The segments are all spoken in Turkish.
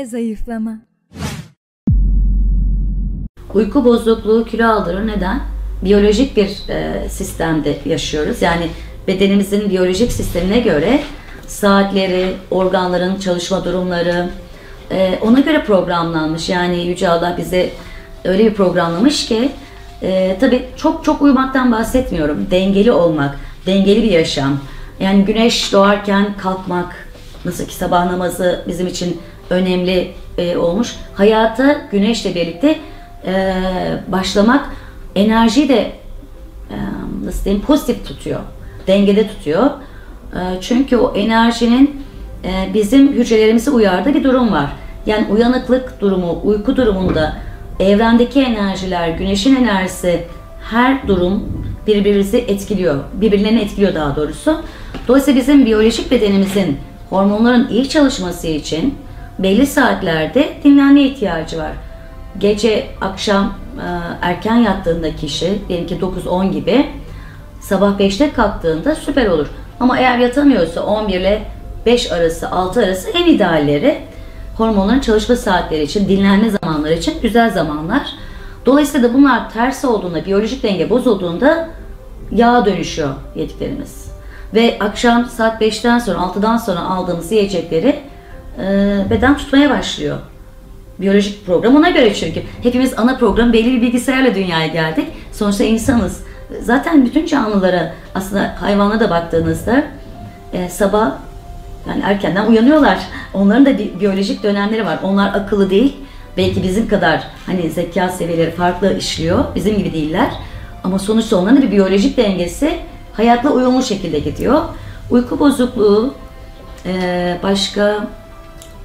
E-zayıflama. Uyku bozukluğu kilo aldırır. Neden? Biyolojik bir sistemde yaşıyoruz. Yani bedenimizin biyolojik sistemine göre saatleri, organların çalışma durumları ona göre programlanmış. Yani Yüce Allah bize öyle bir programlamış ki tabii çok uyumaktan bahsetmiyorum. Dengeli olmak, dengeli bir yaşam. Yani güneş doğarken kalkmak, nasıl ki sabah namazı bizim için önemli olmuş. Hayata güneşle birlikte başlamak enerjiyi de nasıl diyeyim, pozitif tutuyor, dengede tutuyor. Çünkü o enerjinin bizim hücrelerimizi uyardığı bir durum var. Yani uyanıklık durumu, uyku durumunda evrendeki enerjiler, güneşin enerjisi, her durum birbirlerini etkiliyor daha doğrusu. Dolayısıyla bizim biyolojik bedenimizin hormonların iyi çalışması için belli saatlerde dinlenmeye ihtiyacı var. Gece, akşam erken yattığında kişi, diyelim ki 9-10 gibi, sabah 5'te kalktığında süper olur. Ama eğer yatamıyorsa 11 ile 5 arası, 6 arası en idealleri, hormonların çalışma saatleri için, dinlenme zamanları için güzel zamanlar. Dolayısıyla da bunlar ters olduğunda, biyolojik denge bozulduğunda yağa dönüşüyor yediklerimiz. Ve akşam saat 5'ten sonra, 6'dan sonra aldığımız yiyecekleri beden tutmaya başlıyor. Biyolojik program ona göre, çünkü hepimiz ana program belli bir bilgisayarla dünyaya geldik. Sonuçta insanız. Zaten bütün canlılara, aslında hayvana da baktığınızda sabah yani erkenden uyanıyorlar. Onların da biyolojik dönemleri var. Onlar akıllı değil. Belki bizim kadar hani zeka seviyeleri farklı işliyor. Bizim gibi değiller. Ama sonuçta onların da bir biyolojik dengesi hayatla uyumlu şekilde gidiyor. Uyku bozukluğu, başka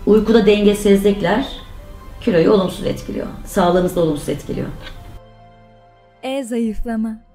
uykuda dengesizlikler kiloyu olumsuz etkiliyor. Sağlığımızı olumsuz etkiliyor. E-zayıflama.